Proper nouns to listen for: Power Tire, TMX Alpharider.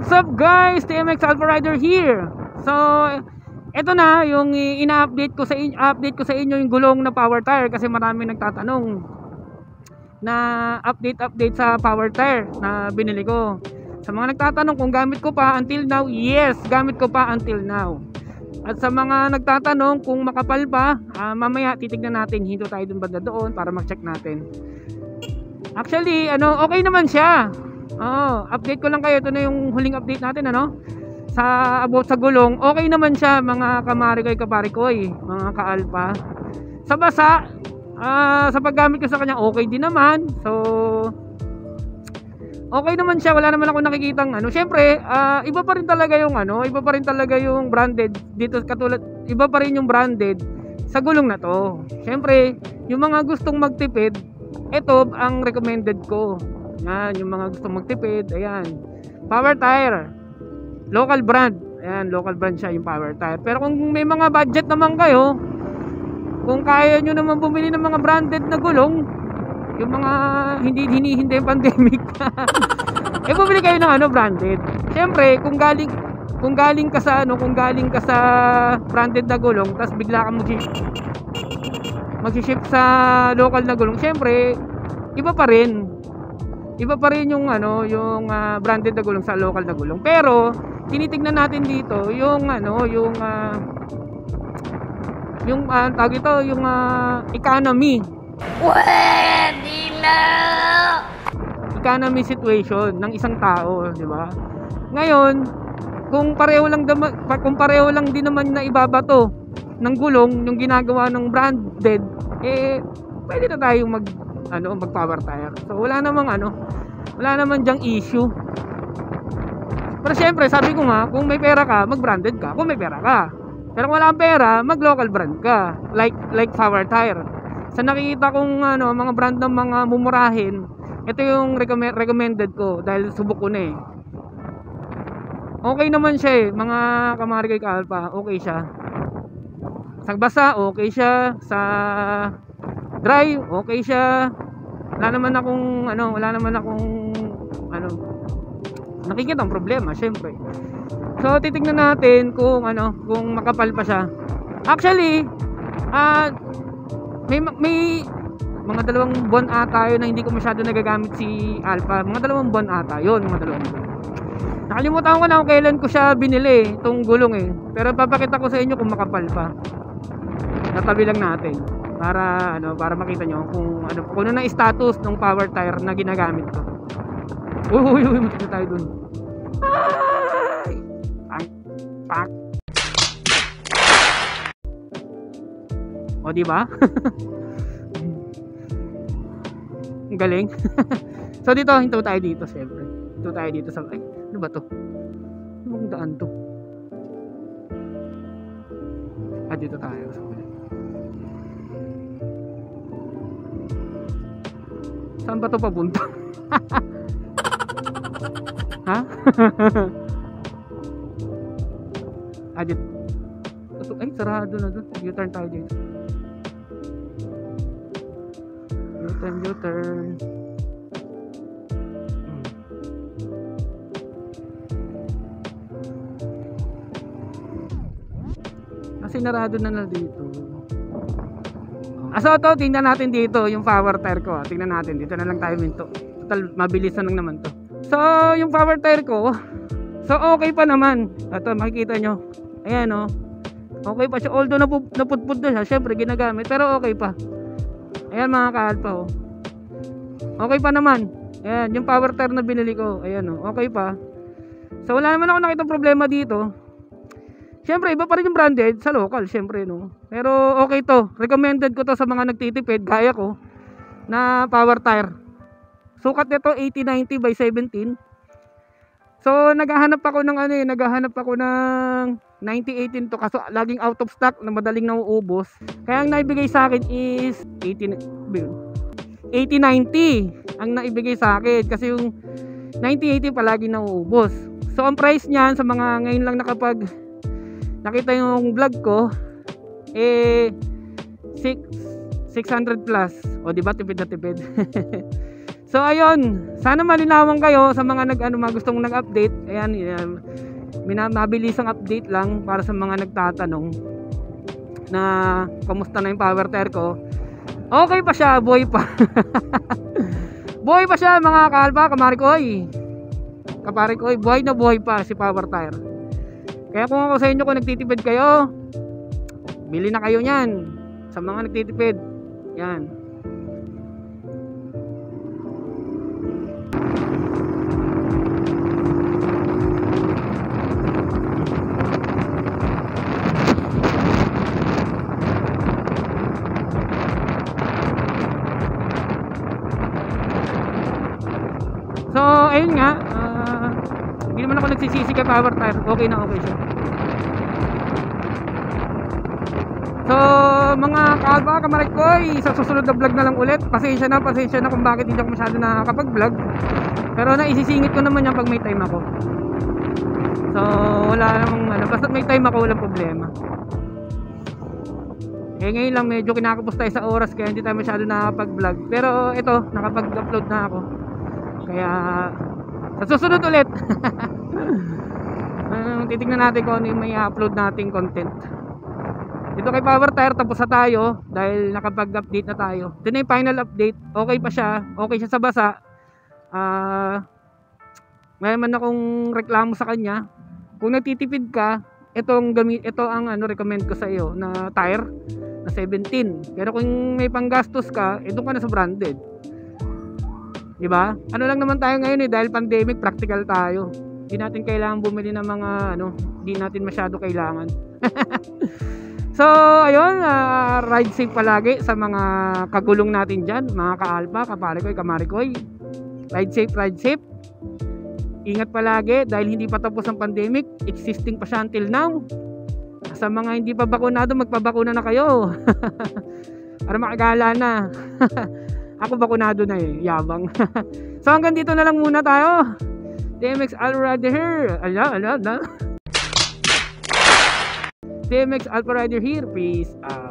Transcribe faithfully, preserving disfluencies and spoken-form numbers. What's up guys? T M X Alpharider here. So, eto na yung ina-update ko sa inyo, update ko sa inyo yung gulong na Power Tire kasi maraming nagtatanong na update-update sa Power Tire na binili ko. Sa mga nagtatanong kung gamit ko pa until now, yes, gamit ko pa until now. At sa mga nagtatanong kung makapal pa, uh, mamaya titignan natin, hinto tayo dun banda doon para mag-check natin. Actually, ano, okay naman siya. Oh, update ko lang kayo. Ito na yung huling update natin, ano? Sa about sa gulong, okay naman siya mga kamarikoy, kaparikoy, mga kaalpa. Sa basa, uh, sa paggamit ko sa kanya, okay din naman. So, okay naman siya. Wala naman ako nakikitang ano. Siyempre, uh, iba pa rin talaga yung ano, iba pa rin talaga yung branded dito katulad. Iba pa rin yung branded sa gulong na to. Siyempre, yung mga gustong magtipid, ito ang recommended ko. Yan, yung mga gusto magtipid, ayan, Power Tire, local brand. Ayan, local brand siya yung Power Tire. Pero kung may mga budget naman kayo, kung kaya nyo naman bumili ng mga branded na gulong, yung mga hindi hinihintay yung pandemic, eh bumili kayo ng ano, branded. Siyempre, kung galing kung galing ka sa ano, kung galing ka sa branded na gulong, tapos bigla kang mag-ship sa local na gulong, siyempre iba pa rin. Iba pa rin yung ano, yung uh, branded na gulong sa local na gulong. Pero tinitingnan natin dito yung ano, yung uh, yung uh, tawag ito, yung uh, economy. Pwede na. Economy situation ng isang tao, di ba? Ngayon, kung pareho lang dama, kung pareho lang din naman na ibabato ng gulong yung ginagawa ng branded, eh pwede na tayong mag ano, mag Power Tire. So wala namang ano, wala naman dyang issue. Pero syempre, sabi ko nga, kung may pera ka, mag branded ka. Kung may pera ka. Pero kung wala kang pera, mag local brand ka. Like like Power Tire. Sa nakikita kong ano, mga brand ng mga mumurahin, ito yung recommend, recommended ko dahil subok ko na eh. Okay naman siya eh, mga kamarikay ka-alpa, okay siya. Sa basa, okay siya. Sa dry, okay siya. Wala naman akong ano, wala naman akong ano, nakikita ang problema, syempre. So titingnan natin kung ano, kung makapal pa siya. Actually, uh, may may mga dalawang buwan ata yun na hindi ko masyado nagagamit si Alpha. Mga dalawang buwan ata yun, mga dalawang buwan. Nakalimutan ko na kung kailan ko siya binili, itong gulong eh. Pero papakita ko sa inyo kung makapal pa. Natabi lang natin. Para ano, para makita nyo kung ano, kung ano na status ng Power Tire na ginagamit ko. Uy, uy, uy, mati na tayo dun. Ay! Ay! Pak! O, diba? Ang galing. So, dito, hinto tayo dito, syempre. Hinto tayo dito sa... Ay, ano ba to? Ano daan to? Ah, dito tayo. Saan ba ito papunta? Ha? Ah, dito. Ay, sarado na doon. U-turn tayo dito. U-turn, U-turn. Hmm. Kasi narado na na dito. Ah, so ito, tingnan natin dito yung Power Tire ko. Tingnan natin, dito na lang tayo minto. Total, mabilis na lang naman to. So, yung Power Tire ko, so okay pa naman. Ito, makikita nyo. Ayan o. Oh. Okay pa siya. Although naputput na siya, syempre ginagamit. Pero okay pa. Ayan mga ka-alpa o. Oh. Okay pa naman. Ayan, yung Power Tire na binili ko. Ayan o, oh. Okay pa. So, wala naman ako nakitang problema dito. Siyempre, iba pa rin yung branded sa local, siyempre, no. Pero okay to. Recommended ko to sa mga nagtitipid, gaya ko, na Power Tire. Sukat nito eighty ninety by seventeen. So, naghahanap ako ng ano eh, naghahanap ako ng ninety eighteen to. Kaso, laging out of stock na madaling nauubos. Kaya ang naibigay sa akin is eighty ninety. Ang naibigay sa akin. Kasi yung ninety eighty palagi nauubos. So, ang price niyan sa mga ngayon lang nakapag... nakita yung vlog ko eh six hundred plus. O diba tipid na tipid. So ayun, sana malinawan kayo sa mga nag ano, gustong nag-update. Ayan, mabilis ang update lang para sa mga nagtatanong na kamusta na yung power tire ko. Okay pa siya, buhay pa. Buhay pa siya mga kalpa, kamarikoy. Kaparikoy, buhay na buhay pa si power tire. Kaya kung ako sa inyo, kung nagtitipid kayo, bili na kayo niyan sa mga nagtitipid. Yan. So ayun nga, uh, hindi naman ako nagsisisi kay power tire. Okay na okay siya. So mga kalba, kamarikoy, sa susunod na vlog na lang ulit. Pasensya na, pasensya na kung bakit hindi ako masyado nakakapag-vlog. Pero naisisingit ko naman yan pag may time ako. So wala namang ano, basta may time ako walang problema. Eh ngayon lang medyo kinakapos tayo sa oras kaya hindi tayo masyado nakakapag-vlog. Pero ito, nakapag-upload na ako. Kaya sa susunod ulit um, titignan natin kung ano yung may upload nating content dito kay power tire. Tapos na tayo dahil nakapag-update na tayo. Ito na yung final update. Okay pa siya, okay siya sa basa. uh, Mayroon man akong reklamo sa kanya. Kung nagtitipid ka, itong gamit, ito ang ano, recommend ko sa iyo na tire na seventeen. Pero kung may panggastos ka, ito ka na sa branded. Diba? Ano lang naman tayo ngayon eh, dahil pandemic, practical tayo. Hindi natin kailangan bumili ng mga ano, hindi natin masyado kailangan. So ayun, uh, ride safe palagi sa mga kagulong natin dyan, mga ka-alpa, kaparikoy, kamarikoy. Ride safe, ride safe. Ingat palagi dahil hindi pa tapos ang pandemic, existing pa siya until now. Sa mga hindi pa bakunado, magpabakuna na kayo. Para makagala na. Ako bakunado na eh, yabang. So hanggang dito na lang muna tayo. T M X Alpharider. Ala, ala, ala. T M X Alpharider here. Peace out.